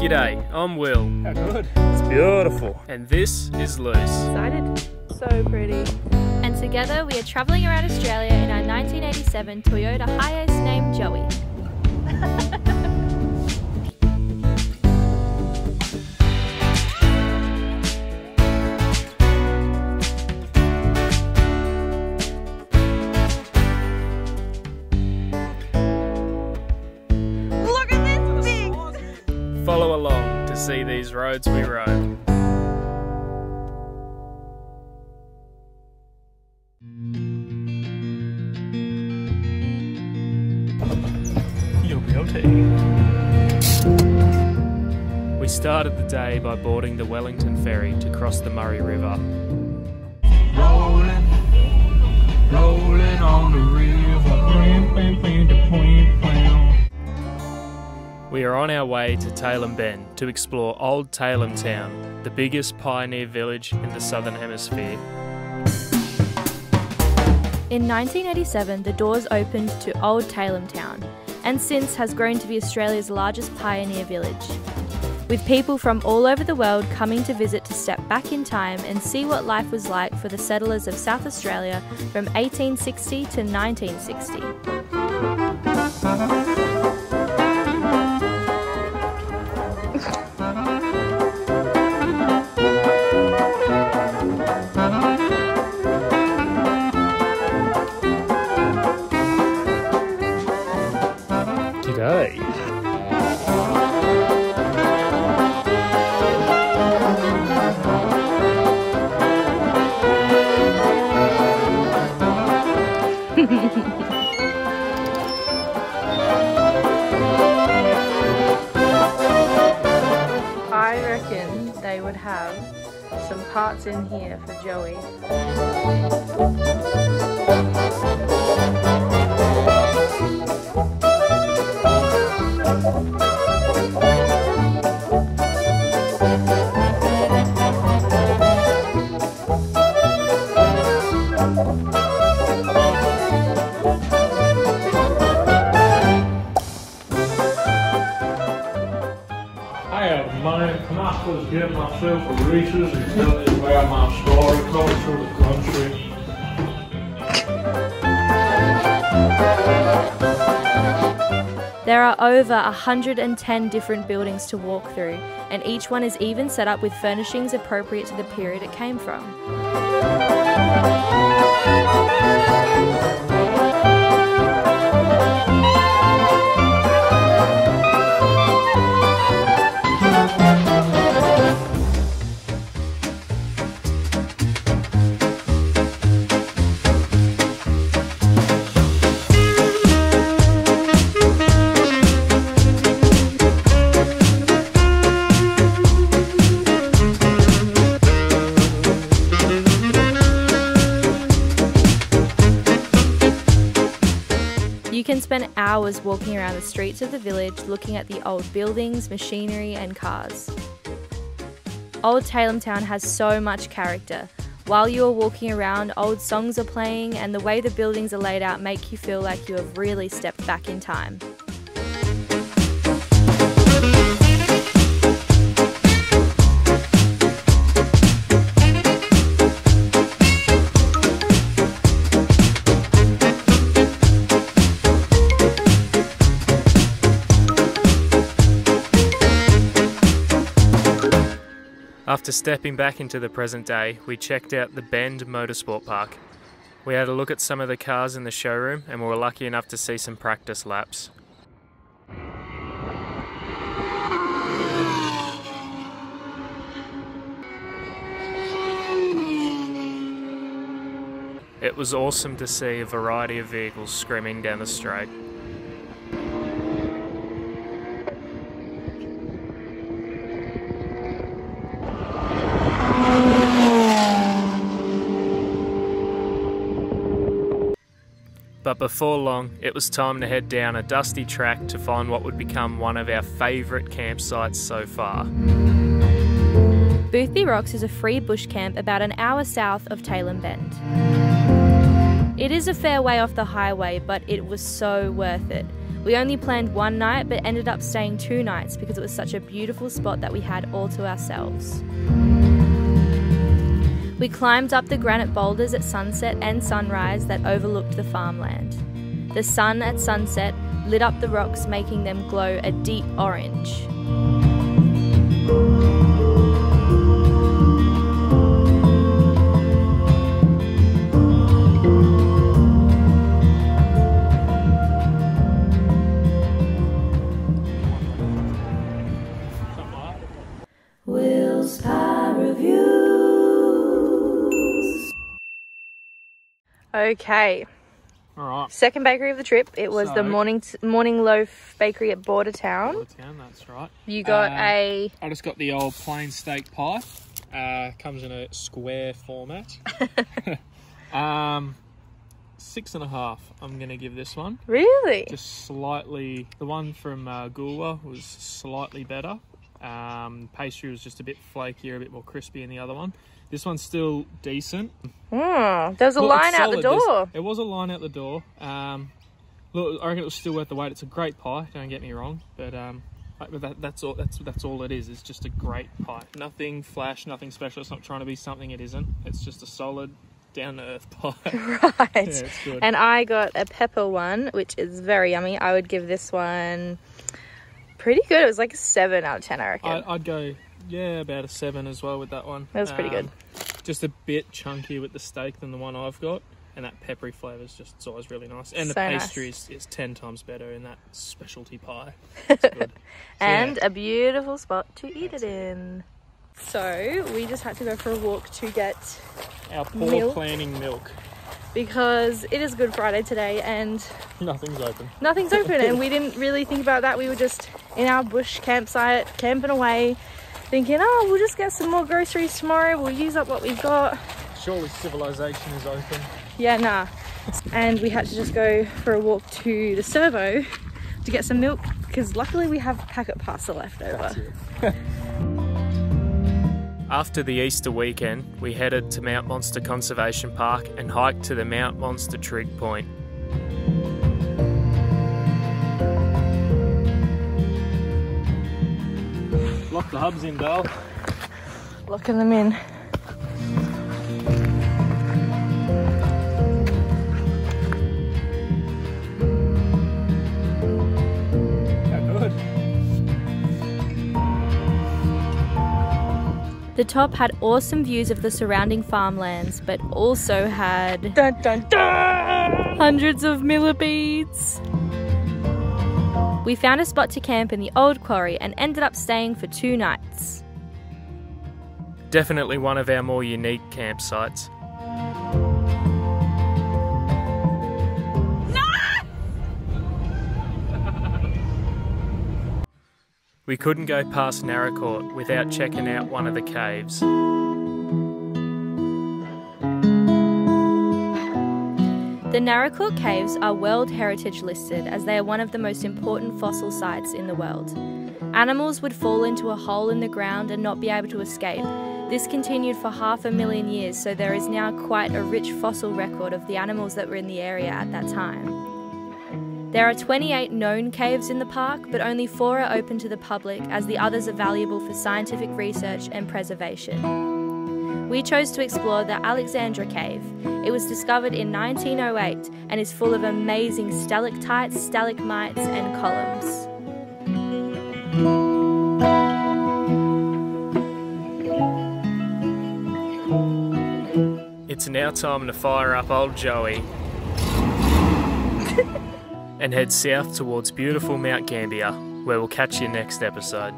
G'day, I'm Will. How good? It's beautiful. And this is Loose. Excited? So pretty. And together we are travelling around Australia in our 1987 Toyota Hiace named Joey. Look at this thing! Follow along to see these roads we rode. We started the day by boarding the Wellington ferry to cross the Murray River. Rolling, rolling on the river. We are on our way to Tailem Bend to explore Old Tailem Town, the biggest pioneer village in the Southern Hemisphere. In 1987, the doors opened to Old Tailem Town, and since has grown to be Australia's largest pioneer village, with people from all over the world coming to visit to step back in time and see what life was like for the settlers of South Australia from 1860 to 1960. I reckon they would have some parts in here for Joey. Get myself a Reese's and tell me where my story comes from the country. There are over 110 different buildings to walk through, and each one is even set up with furnishings appropriate to the period it came from. You can spend hours walking around the streets of the village looking at the old buildings, machinery and cars. Old Tailem Town has so much character. While you are walking around, old songs are playing and the way the buildings are laid out make you feel like you have really stepped back in time. After stepping back into the present day, we checked out the Bend Motorsport Park. We had a look at some of the cars in the showroom and we were lucky enough to see some practice laps. It was awesome to see a variety of vehicles screaming down the straight. But before long, it was time to head down a dusty track to find what would become one of our favourite campsites so far. Boothby Rocks is a free bush camp about an hour south of Tailem Bend. It is a fair way off the highway, but it was so worth it. We only planned one night but ended up staying 2 nights because it was such a beautiful spot that we had all to ourselves. We climbed up the granite boulders at sunset and sunrise that overlooked the farmland. The sun at sunset lit up the rocks, making them glow a deep orange. Okay. All right. Second bakery of the trip. It was the Morning Loaf Bakery at Bordertown. Bordertown, that's right. You got a... I just got the old plain steak pie. Comes in a square format. 6.5. I'm going to give this one. Really? Just slightly... The one from Goolwa was slightly better. Pastry was just a bit flakier, a bit more crispy in the other one. This one's still decent. There's a line out the door. It was a line out the door. Look, I reckon it was still worth the wait. It's a great pie, don't get me wrong, but that's all it is. It's just a great pie. Nothing flash, nothing special. It's not trying to be something it isn't. It's just a solid, down to earth pie. Right. Yeah, it's good. And I got a pepper one, which is very yummy. I would give this one pretty good. It was like a 7 out of 10, I reckon. I'd go. Yeah, about a 7 as well with that one. That was pretty good. Just a bit chunkier with the steak than the one I've got. And that peppery flavour is just, it's always really nice. And so the pastry is 10 times better in that specialty pie. It's good. And yeah, a beautiful spot to eat it in. So we just had to go for a walk to get our poor milk. Planning milk. Because it is Good Friday today and nothing's open. Nothing's open. And we didn't really think about that. We were just in our bush campsite, camping away, thinking, oh, we'll just get some more groceries tomorrow, we'll use up what we've got. Surely civilization is open. Yeah, nah. And we had to just go for a walk to the servo to get some milk because luckily we have a packet parcel left over. After the Easter weekend, we headed to Mount Monster Conservation Park and hiked to the Mount Monster Trig point. Lock the hubs in, Dale. Locking them in. The top had awesome views of the surrounding farmlands, but also had dun, dun, dun! Hundreds of millipedes. We found a spot to camp in the old quarry and ended up staying for 2 nights. Definitely one of our more unique campsites. No! We couldn't go past Naracoorte without checking out one of the caves. The Naracoorte Caves are World Heritage listed as they are one of the most important fossil sites in the world. Animals would fall into a hole in the ground and not be able to escape. This continued for 500,000 years, so there is now quite a rich fossil record of the animals that were in the area at that time. There are 28 known caves in the park, but only 4 are open to the public as the others are valuable for scientific research and preservation. We chose to explore the Alexandra Cave. It was discovered in 1908 and is full of amazing stalactites, stalagmites and columns. It's now time to fire up old Joey and head south towards beautiful Mount Gambier, where we'll catch you next episode.